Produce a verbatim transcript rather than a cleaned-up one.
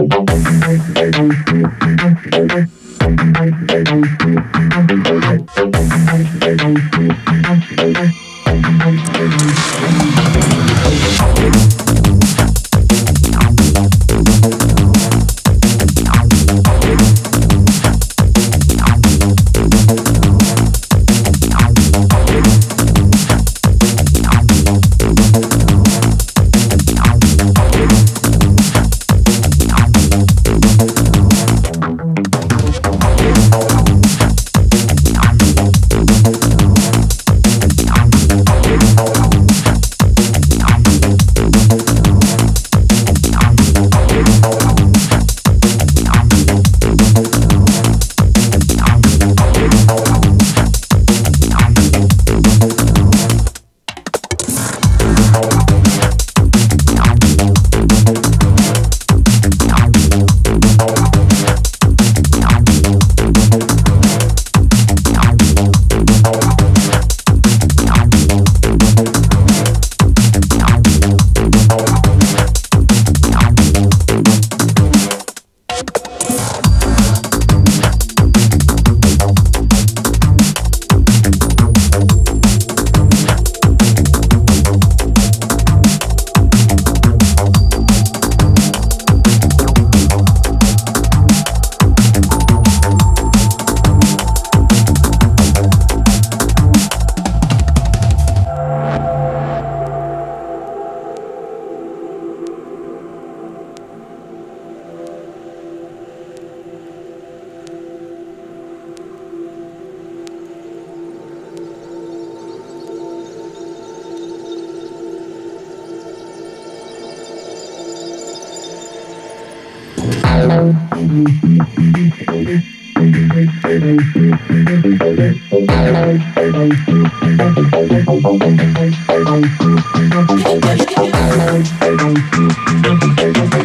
I don't